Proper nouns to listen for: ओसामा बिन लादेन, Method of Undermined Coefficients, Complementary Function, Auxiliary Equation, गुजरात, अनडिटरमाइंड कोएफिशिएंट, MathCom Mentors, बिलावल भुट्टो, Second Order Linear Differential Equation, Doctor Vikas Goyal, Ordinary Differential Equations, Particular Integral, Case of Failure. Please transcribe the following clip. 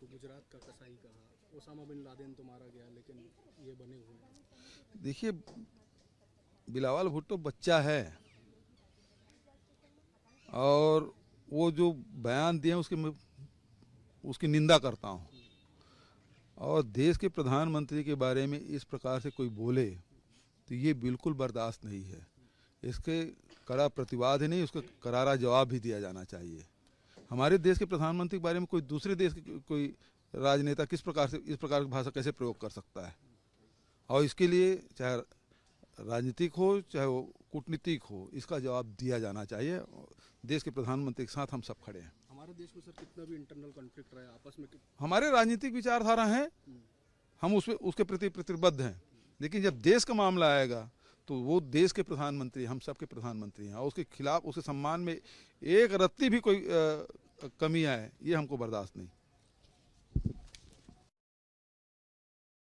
को गुजरात का कसाई कहा, ओसामा बिन लादेन तो मारा गया, लेकिन ये बने हुए हैं। देखिए, बिलावल भुट्टो बच्चा है और वो जो बयान दिए उसके मैं उसकी निंदा करता हूँ। और देश के प्रधानमंत्री के बारे में इस प्रकार से कोई बोले तो ये बिल्कुल बर्दाश्त नहीं है। इसके कड़ा प्रतिवाद ही नहीं, उसका करारा जवाब भी दिया जाना चाहिए। हमारे देश के प्रधानमंत्री के बारे में कोई दूसरे देश के कोई राजनेता किस प्रकार से इस प्रकार की भाषा कैसे प्रयोग कर सकता है। और इसके लिए चाहे राजनीतिक हो चाहे वो कूटनीतिक हो, इसका जवाब दिया जाना चाहिए। देश के प्रधानमंत्री के साथ हम सब खड़े हैं। हमारे देश में सर कितना भी इंटरनल कॉन्फ्लिक्ट रहा है आपस में, हमारे राजनीतिक विचारधारा हैं, हम उसके प्रति प्रतिबद्ध हैं, लेकिन जब देश का मामला आएगा तो वो देश के प्रधानमंत्री, हम सबके प्रधानमंत्री हैं। और उसके खिलाफ, उसके सम्मान में एक रत्ती भी कोई कमी आए, ये हमको बर्दाश्त नहीं।